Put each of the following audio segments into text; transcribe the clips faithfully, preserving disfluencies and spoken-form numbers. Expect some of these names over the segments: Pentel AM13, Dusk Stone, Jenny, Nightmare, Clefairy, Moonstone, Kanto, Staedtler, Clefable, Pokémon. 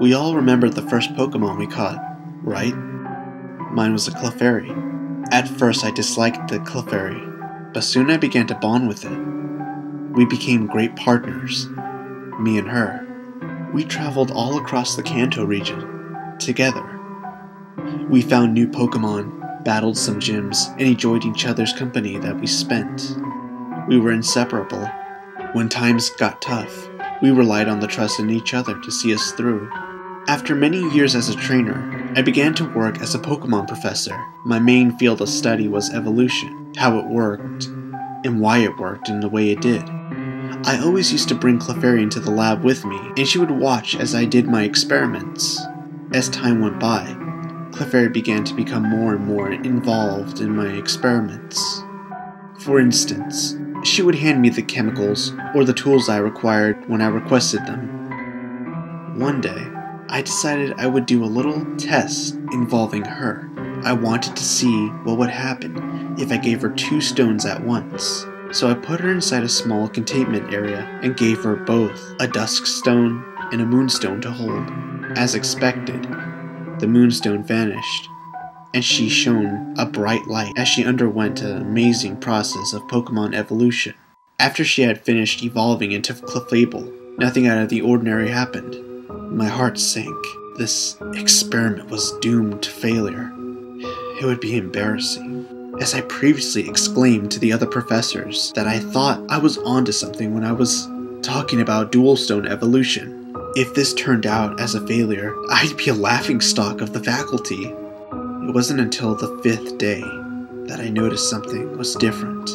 We all remember the first Pokémon we caught, right? Mine was a Clefairy. At first I disliked the Clefairy, but soon I began to bond with it. We became great partners, me and her. We traveled all across the Kanto region, together. We found new Pokémon, battled some gyms, and enjoyed each other's company that we spent. We were inseparable. When times got tough, we relied on the trust in each other to see us through. After many years as a trainer, I began to work as a Pokémon professor. My main field of study was evolution, how it worked, and why it worked in the way it did. I always used to bring Clefairy into the lab with me, and she would watch as I did my experiments. As time went by, Clefairy began to become more and more involved in my experiments. For instance, she would hand me the chemicals or the tools I required when I requested them. One day, I decided I would do a little test involving her. I wanted to see what would happen if I gave her two stones at once. So I put her inside a small containment area and gave her both a Dusk Stone and a Moonstone to hold. As expected, the Moonstone vanished, and she shone a bright light as she underwent an amazing process of Pokémon evolution. After she had finished evolving into Clefable, nothing out of the ordinary happened. My heart sank. This experiment was doomed to failure. It would be embarrassing. As I previously exclaimed to the other professors that I thought I was onto something when I was talking about dual stone evolution. If this turned out as a failure, I'd be a laughingstock of the faculty. It wasn't until the fifth day that I noticed something was different.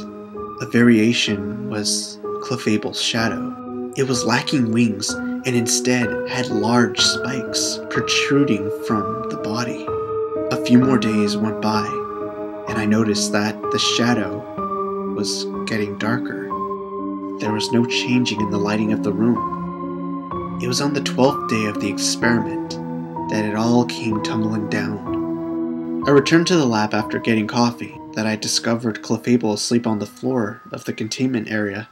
A variation was Clefable's shadow. It was lacking wings and instead had large spikes protruding from the body. A few more days went by, and I noticed that the shadow was getting darker. There was no changing in the lighting of the room. It was on the twelfth day of the experiment that it all came tumbling down. I returned to the lab after getting coffee, that I discovered Clefable asleep on the floor of the containment area.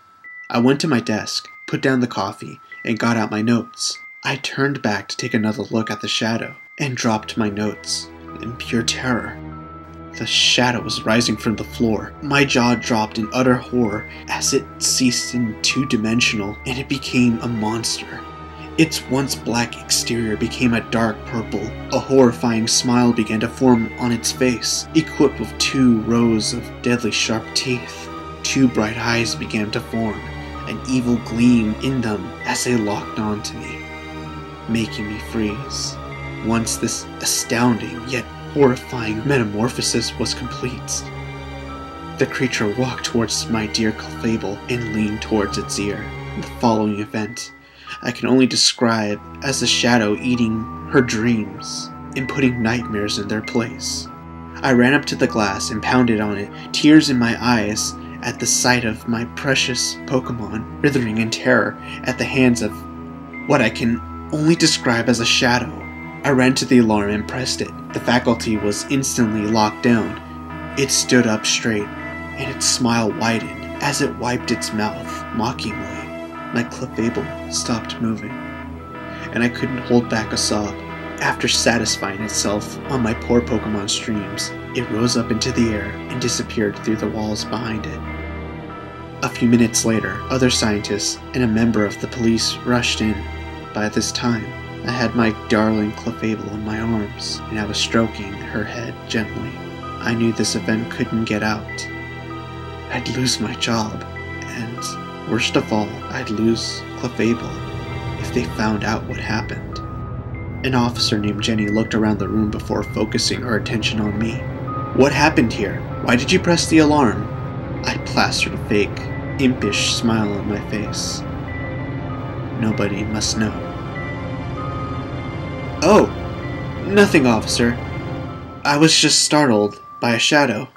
I went to my desk, put down the coffee, and got out my notes. I turned back to take another look at the shadow, and dropped my notes in pure terror. The shadow was rising from the floor. My jaw dropped in utter horror as it ceased in two-dimensional, and it became a monster. Its once black exterior became a dark purple. A horrifying smile began to form on its face, equipped with two rows of deadly sharp teeth. Two bright eyes began to form, an evil gleam in them as they locked onto me, making me freeze. Once this astounding yet horrifying metamorphosis was complete, the creature walked towards my dear Clefable and leaned towards its ear. The following event I can only describe as the shadow eating her dreams and putting nightmares in their place. I ran up to the glass and pounded on it, tears in my eyes at the sight of my precious Pokémon writhing in terror at the hands of what I can only describe as a shadow. I ran to the alarm and pressed it. The faculty was instantly locked down. It stood up straight, and its smile widened as it wiped its mouth mockingly. My Clefable stopped moving, and I couldn't hold back a sob. After satisfying itself on my poor Pokémon streams, it rose up into the air and disappeared through the walls behind it. A few minutes later, other scientists and a member of the police rushed in. By this time, I had my darling Clefable in my arms, and I was stroking her head gently. I knew this event couldn't get out. I'd lose my job, and worst of all, I'd lose Clefable if they found out what happened. An officer named Jenny looked around the room before focusing her attention on me. What happened here? Why did you press the alarm? I plastered a fake, impish smile on my face. Nobody must know. Oh, nothing, officer. I was just startled by a shadow.